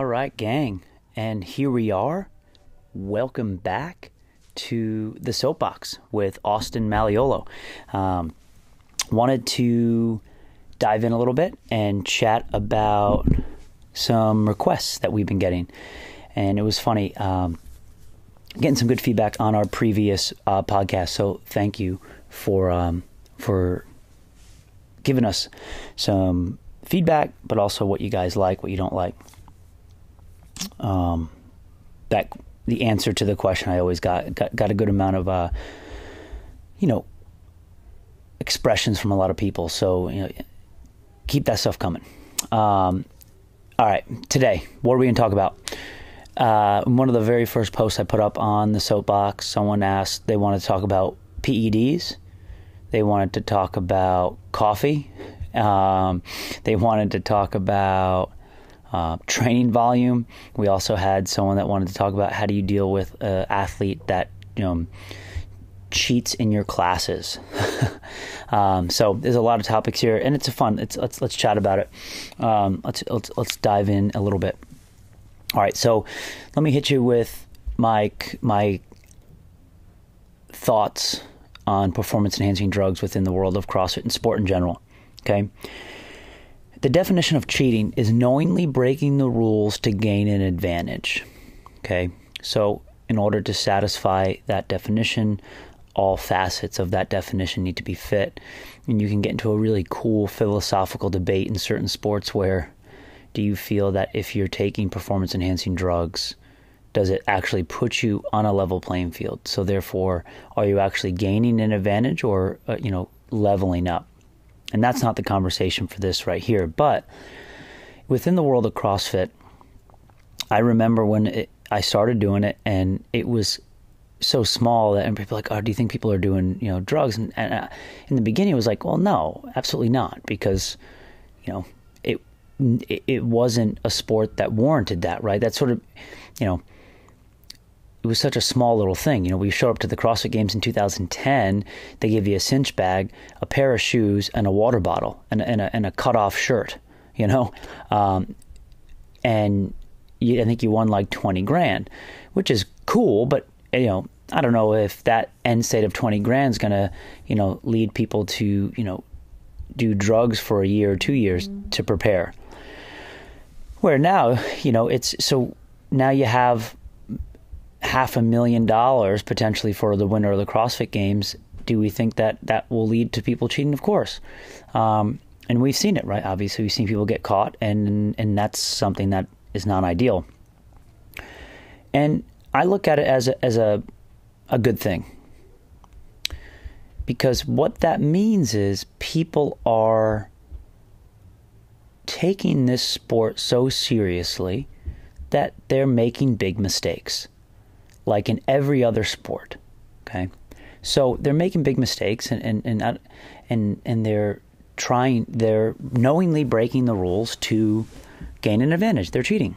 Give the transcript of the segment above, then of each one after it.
All right, gang, and here we are. Welcome back to The Soapbox with Austin Malleolo. Wanted to dive in a little bit and chat about some requests that we've been getting. And it was funny, getting some good feedback on our previous podcast. So thank you for giving us some feedback, but also what you guys like, what you don't like. That the answer to the question I always got a good amount of, expressions from a lot of people. So, keep that stuff coming. All right, today, what are we going to talk about? One of the very first posts I put up on the Soapbox, someone asked, they wanted to talk about PEDs. They wanted to talk about coffee. They wanted to talk about training volume. We also had someone that wanted to talk about how do you deal with an athlete that cheats in your classes. So there's a lot of topics here, and it's a fun. Let's chat about it. Let's dive in a little bit. All right, so let me hit you with my thoughts on performance enhancing drugs within the world of CrossFit and sport in general. Okay. The definition of cheating is knowingly breaking the rules to gain an advantage. Okay, so in order to satisfy that definition, all facets of that definition need to be fit. And you can get into a really cool philosophical debate in certain sports where do you feel that if you're taking performance-enhancing drugs, does it actually put you on a level playing field? So therefore, are you actually gaining an advantage or, leveling up? And that's not the conversation for this right here. But within the world of CrossFit, I remember when I started doing it, and it was so small that people were like, oh, do you think people are doing, drugs? And in the beginning, it was like, well, no, absolutely not. Because, it wasn't a sport that warranted that, right? That sort of, it was such a small little thing. We showed up to the CrossFit Games in 2010. They gave you a cinch bag, a pair of shoes, and a water bottle, and a cut-off shirt, I think you won like $20,000, which is cool, but, I don't know if that end state of $20,000 is going to, lead people to, do drugs for a year or 2 years to prepare. Where now, now you have $500,000 potentially for the winner of the CrossFit Games. Do we think that will lead to people cheating? Of course. And we've seen it, right? Obviously, we've seen people get caught, and that's something that is not ideal. And I look at it as a good thing, because what that means is people are taking this sport so seriously that they're making big mistakes, like in every other sport. Okay. So they're making big mistakes and they're knowingly breaking the rules to gain an advantage. They're cheating.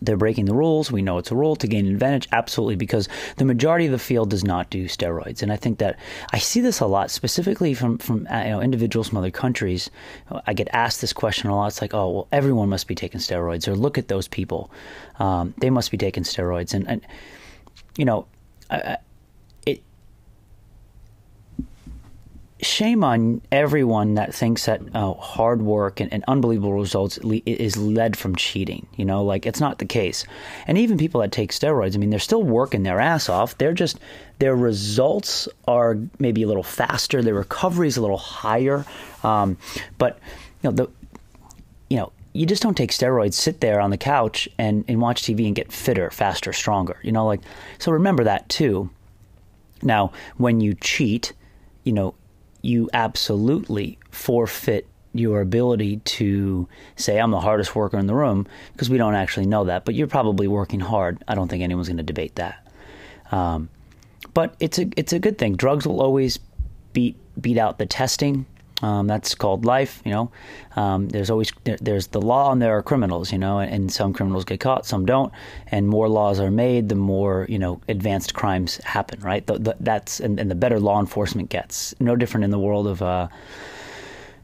They're breaking the rules. We know it's a rule to gain an advantage. Absolutely. Because the majority of the field does not do steroids. And I think that I see this a lot, specifically from individuals from other countries. I get asked this question a lot. It's like, oh, well, everyone must be taking steroids, or look at those people. They must be taking steroids. And shame on everyone that thinks that hard work and unbelievable results is led from cheating. It's not the case. And even people that take steroids, they're still working their ass off. They're just, their results are maybe a little faster. Their recovery is a little higher. But you just don't take steroids, sit there on the couch and watch TV and get fitter, faster, stronger. So remember that too. Now, when you cheat, you absolutely forfeit your ability to say, I'm the hardest worker in the room, because we don't actually know that, but you're probably working hard. I don't think anyone's going to debate that. But it's a good thing. Drugs will always beat out the testing. That's called life. There's the law, and there are criminals, and some criminals get caught, some don't. And more laws are made, the more, advanced crimes happen, right? The better law enforcement gets. No different in the world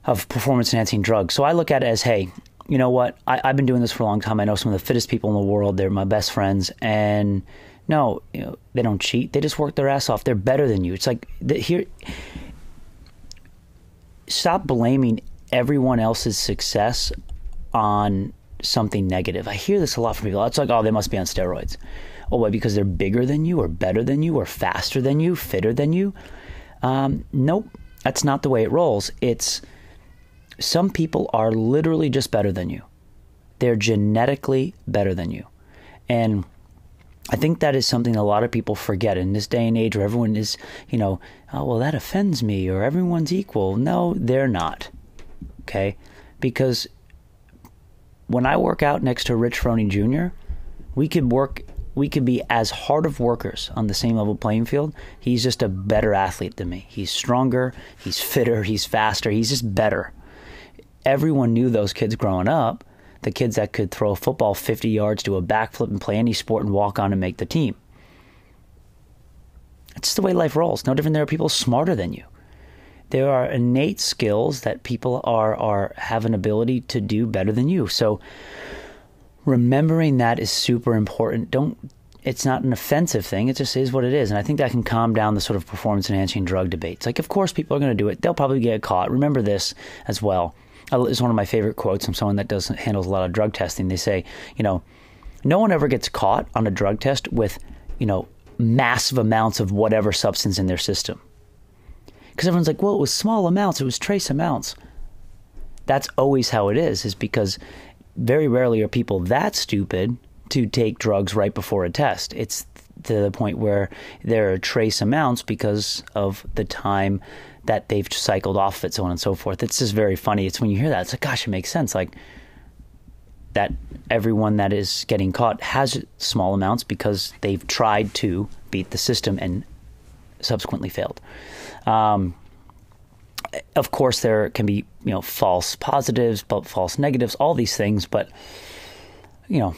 of performance enhancing drugs. So I look at it as, hey, you know what, I've been doing this for a long time. I know some of the fittest people in the world. They're my best friends. And no, you know, they don't cheat. They just work their ass off. They're better than you. It's like, here, stop blaming everyone else's success on something negative. I hear this a lot from people. It's like, oh, they must be on steroids. Oh, why? Because they're bigger than you or better than you or faster than you, fitter than you. Nope, that's not the way it rolls. It's some people are literally just better than you. They're genetically better than you. And I think that is something a lot of people forget in this day and age where everyone is, you know, oh, well, that offends me, or everyone's equal. No, they're not. Okay? Because when I work out next to Rich Froning Jr., we could be as hard of workers on the same level playing field. He's just a better athlete than me. He's stronger, he's fitter, he's faster, he's just better. Everyone knew those kids growing up. The kids that could throw a football 50 yards, do a backflip, and play any sport and walk on and make the team. It's just the way life rolls. No different. There are people smarter than you. There are innate skills that people have an ability to do better than you. So remembering that is super important. It's not an offensive thing. It just is what it is. And I think that can calm down the sort of performance-enhancing drug debates. Like, of course, people are going to do it. They'll probably get caught. Remember this as well. It's one of my favorite quotes from someone that handles a lot of drug testing. They say, you know, no one ever gets caught on a drug test with, you know, massive amounts of whatever substance in their system. Because everyone's like, well, it was small amounts. It was trace amounts. That's always how it is because very rarely are people that stupid to take drugs right before a test. It's to the point where there are trace amounts because of the time that they've cycled off of it, so on and so forth. It's just very funny. It's when you hear that, it's like, gosh, it makes sense. Like that everyone that is getting caught has small amounts because they've tried to beat the system and subsequently failed. Of course, there can be, you know, false positives, but false negatives, all these things. But, you know,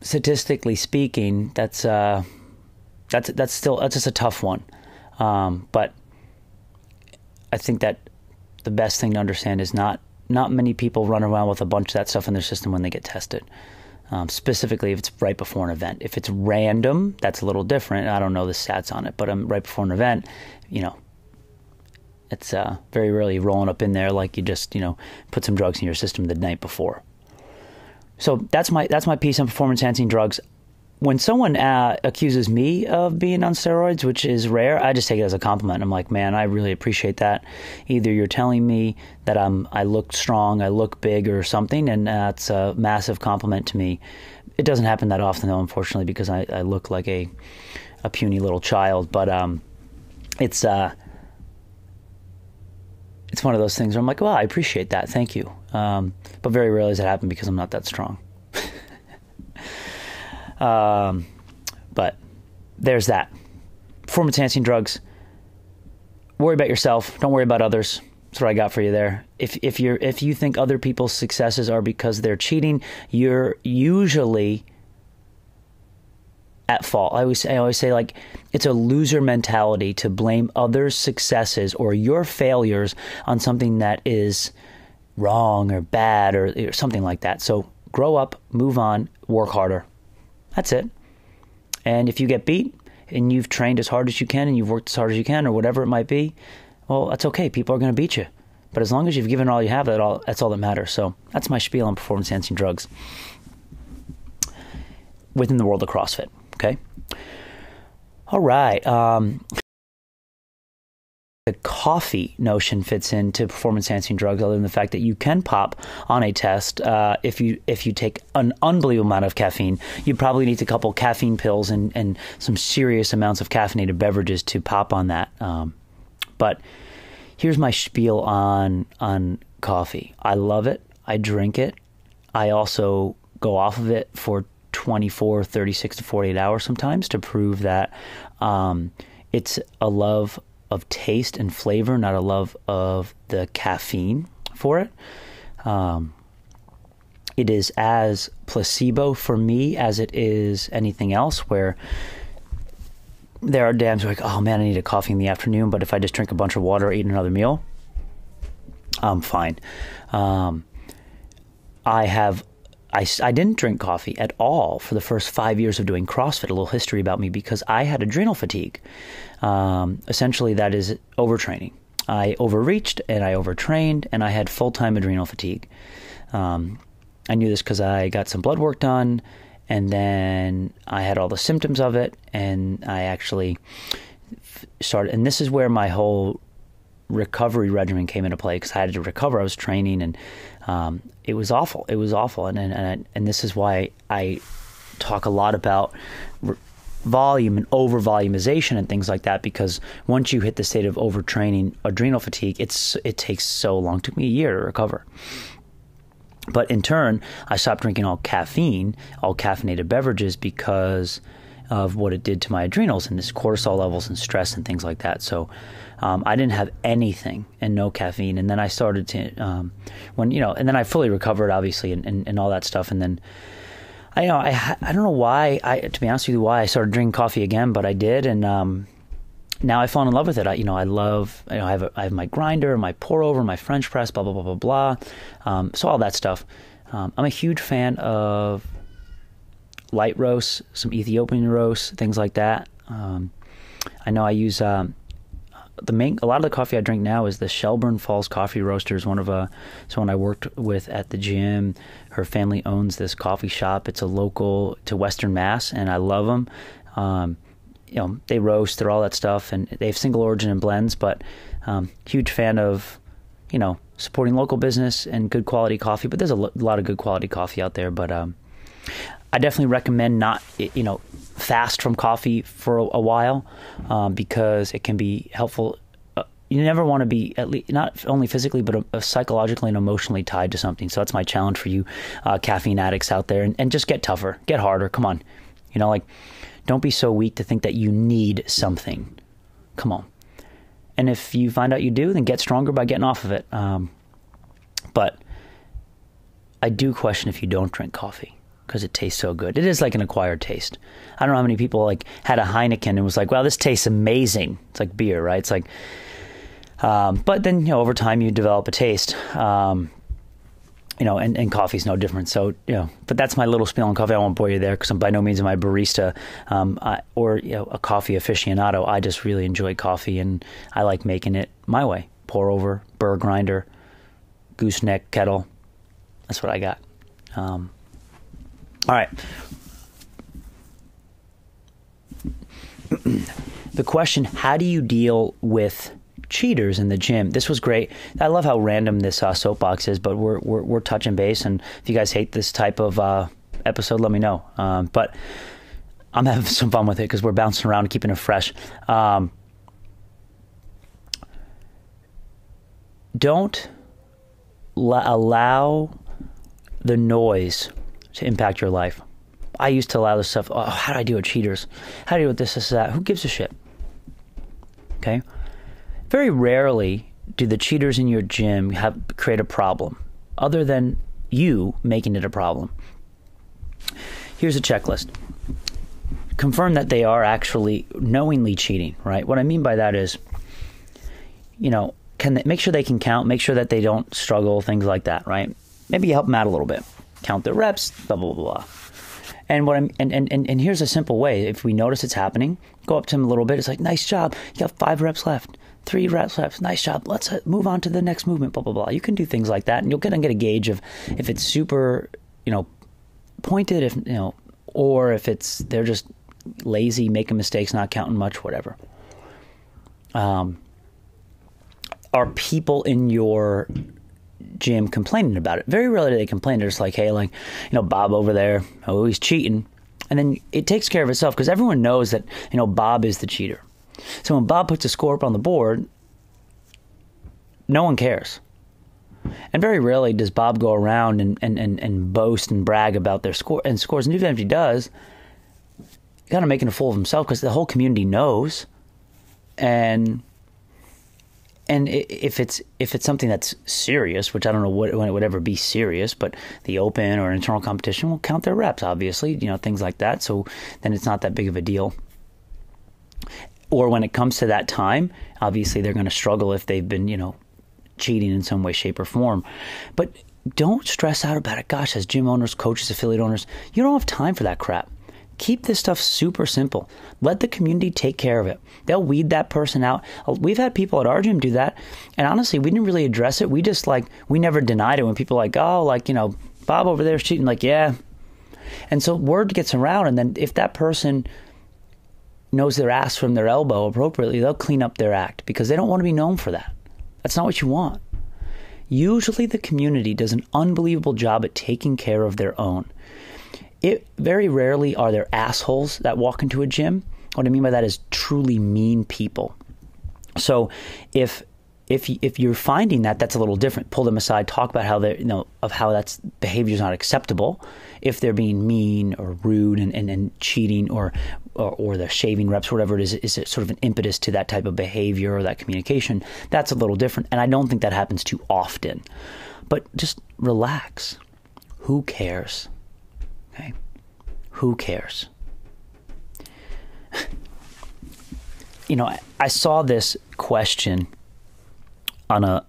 statistically speaking, that's just a tough one. But I think that the best thing to understand is not many people run around with a bunch of that stuff in their system when they get tested, specifically if it's right before an event. If it's random, that's a little different. I don't know the stats on it, but right before an event, you know, it's very rarely rolling up in there like you just, you know, put some drugs in your system the night before. So that's my piece on performance-enhancing drugs. When someone accuses me of being on steroids, which is rare, I just take it as a compliment. I'm like, man, I really appreciate that. Either you're telling me that I look strong, I look big or something, and that's a massive compliment to me. It doesn't happen that often, though, unfortunately, because I look like a puny little child. But it's one of those things where I'm like, well, I appreciate that. Thank you. But very rarely does that happen because I'm not that strong. But there's that. Performance enhancing drugs. Worry about yourself. Don't worry about others. That's what I got for you there. If you think other people's successes are because they're cheating, you're usually at fault. I always say, like, it's a loser mentality to blame others' successes or your failures on something that is wrong or bad or something like that. So grow up, move on, work harder. That's it. And if you get beat and you've trained as hard as you can and you've worked as hard as you can or whatever it might be, well, that's okay. People are going to beat you. But as long as you've given all you have, that's all that matters. So that's my spiel on performance-enhancing drugs within the world of CrossFit. Okay? All right. The coffee notion fits into performance-enhancing drugs, other than the fact that you can pop on a test if you take an unbelievable amount of caffeine. You probably need a couple caffeine pills and some serious amounts of caffeinated beverages to pop on that. But here's my spiel on coffee. I love it. I drink it. I also go off of it for 24, 36 to 48 hours sometimes to prove that it's a love of taste and flavor, not a love of the caffeine for it. It is as placebo for me as it is anything else, where there are days like, oh man, I need a coffee in the afternoon, but if I just drink a bunch of water or eat another meal, I'm fine. I didn't drink coffee at all for the first 5 years of doing CrossFit. A little history about me, because I had adrenal fatigue. Essentially, that is overtraining. I overreached and I overtrained, and I had full-time adrenal fatigue. I knew this because I got some blood work done, and then I had all the symptoms of it, and I actually started. And this is where my whole recovery regimen came into play, because I had to recover. I was training, and it was awful. It was awful, and this is why I talk a lot about volume and over volumization and things like that, because once you hit the state of overtraining adrenal fatigue, it takes so long. It took me a year to recover. But in turn, I stopped drinking all caffeine, all caffeinated beverages, because of what it did to my adrenals and this cortisol levels and stress and things like that. So I didn't have anything and no caffeine. And then I started to, and then I fully recovered, obviously, and all that stuff. And then I don't know why, to be honest with you, why I started drinking coffee again, but I did. And now I've fallen in love with it. I have my grinder, my pour over, my French press, blah, blah, blah, blah, blah. So all that stuff. I'm a huge fan of light roasts, some Ethiopian roasts, things like that. I know I use a lot of the coffee I drink now is the Shelburne Falls Coffee Roaster. Is someone I worked with at the gym. Her family owns this coffee shop. It's a local to Western Mass, and I love them. They roast, they're all that stuff, and they have single origin and blends. But huge fan of supporting local business and good quality coffee. But there's a lot of good quality coffee out there. But I definitely recommend not, fast from coffee for a while, because it can be helpful. You never want to be, at least not only physically, but psychologically and emotionally tied to something. So that's my challenge for you, caffeine addicts out there, and just get tougher, get harder. Come on, don't be so weak to think that you need something. Come on. And if you find out you do, then get stronger by getting off of it. But I do question if you don't drink coffee, because it tastes so good. It is like an acquired taste. I don't know how many people had a Heineken and was like, wow, this tastes amazing. It's like beer, right? It's like, but then, over time you develop a taste, and coffee's no different. So, but that's my little spiel on coffee. I won't bore you there, because I'm by no means am I barista, a coffee aficionado. I just really enjoy coffee, and I like making it my way. Pour over, burr grinder, gooseneck kettle. That's what I got. All right. The question, how do you deal with cheaters in the gym? This was great. I love how random this soapbox is, but we're touching base. And if you guys hate this type of episode, let me know. But I'm having some fun with it, because we're bouncing around and keeping it fresh. Don't allow the noise to impact your life. I used to allow this stuff. Oh, how do I deal with cheaters? How do I deal with this, that? Who gives a shit? Okay. Very rarely do the cheaters in your gym create a problem, other than you making it a problem. Here's a checklist. Confirm that they are actually knowingly cheating, right? What I mean by that is, make sure they can count, make sure that they don't struggle, things like that, right? Maybe you help them out a little bit. Count their reps, blah, blah, blah, blah. And and here's a simple way. If we notice it's happening, go up to them a little bit. It's like, nice job. You got 5 reps left, 3 reps left. Nice job. Let's move on to the next movement, blah, blah, blah. You can do things like that, and you'll get a gauge of if it's super, pointed, or if it's, they're just lazy, making mistakes, not counting much, whatever. Are people in your gym complaining about it? Very rarely do they complain. They're just like, hey, Bob over there, oh, he's cheating. And then it takes care of itself, because everyone knows that, Bob is the cheater. So when Bob puts a score up on the board, no one cares. And very rarely does Bob go around and boast and brag about their score and scores. And even if he does, kind of making a fool of himself, because the whole community knows. And if it's something that's serious, which I don't know when it would ever be serious, but the open or internal competition will count their reps, obviously, things like that. So then it's not that big of a deal. Or when it comes to that time, obviously they're going to struggle if they've been, cheating in some way, shape, or form. But Don't stress out about it. Gosh, as gym owners, coaches, affiliate owners, you don't have time for that crap. Keep this stuff super simple. Let the community take care of it. They'll weed that person out. We've had people at our gym do that. And honestly, we didn't really address it. We just we never denied it when people Bob over there is cheating. Yeah. And so word gets around. And then if that person knows their ass from their elbow appropriately, they'll clean up their act because they don't want to be known for that. That's not what you want. Usually the community does an unbelievable job at taking care of their own. Very rarely are there assholes that walk into a gym. What I mean by that is truly mean people. So if you're finding that, that's a little different. Pull them aside, talk about how they how that's behavior is not acceptable. If they're being mean or rude and cheating or they're shaving reps, whatever it is it sort of an impetus to that type of behavior or that communication? That's a little different, and I don't think that happens too often. But just relax. Who cares? Okay. Who cares? I saw this question on a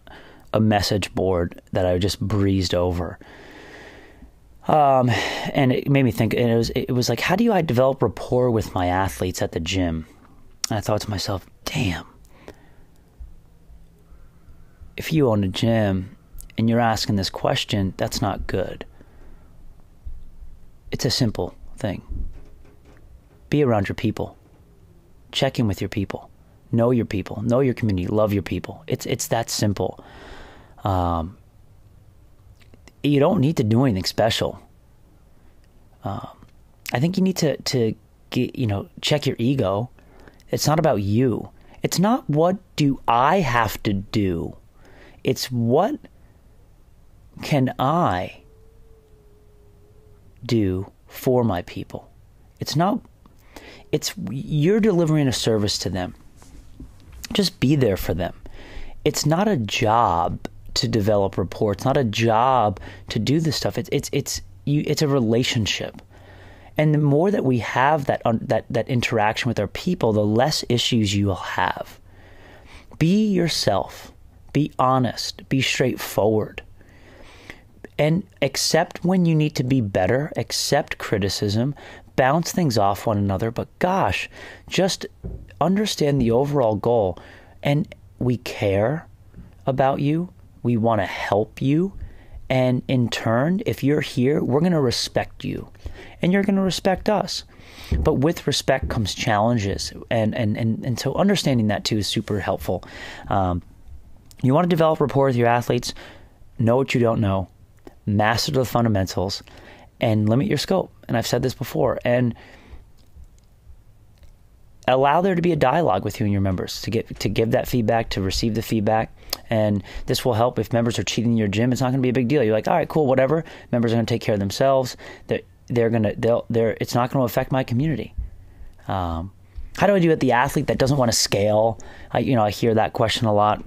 message board that I just breezed over. And it made me think, and it was like, how do I develop rapport with my athletes at the gym? And I thought to myself, damn, if you own a gym and you're asking this question, that's not good. It's a simple thing. Be around your people. Check in with your people. Know your people. Know your community. Love your people. It's that simple. You don't need to do anything special. I think you need to get, check your ego. It's not about you. It's not what do I have to do. It's what can I do for my people. It's you're delivering a service to them. Just be there for them. It's not a job to develop rapport. It's not a job to do this stuff. It's a relationship. And the more that we have that interaction with our people, the less issues you will have. Be yourself. Be honest. Be straightforward. And accept when you need to be better, accept criticism, bounce things off one another. But gosh, just understand the overall goal. And we care about you. We want to help you. And in turn, if you're here, we're going to respect you. And you're going to respect us. But with respect comes challenges. And so understanding that too is super helpful. You want to develop rapport with your athletes, know what you don't know. Master the fundamentals and limit your scope. And I've said this before, and allow there to be a dialogue with you and your members to give that feedback, to receive the feedback. And this will help if members are cheating in your gym. It's not going to be a big deal. You're like, all right, cool, whatever. Members are going to take care of themselves. It's not going to affect my community. How do I do it? The athlete that doesn't want to scale. I hear that question a lot.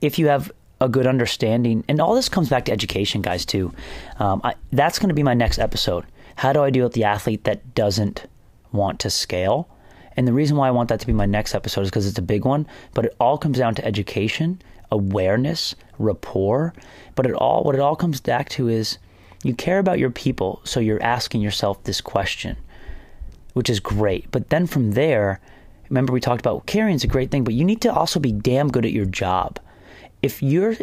If you have a good understanding, and all this comes back to education, guys, too. That's going to be my next episode. How do I deal with the athlete that doesn't want to scale? And the reason why I want that to be my next episode is because it's a big one, but it all comes down to education, awareness, rapport. But what it all comes back to is you care about your people, so you're asking yourself this question, which is great. But then from there, remember we talked about caring is a great thing, but you need to also be damn good at your job. If your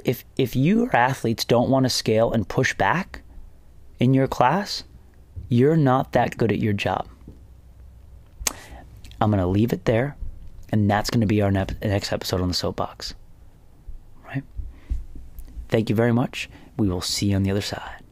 athletes don't want to scale and push back in your class, you're not that good at your job. I'm going to leave it there, and that's going to be our next episode on the Soapbox. Right? Thank you very much. We will see you on the other side.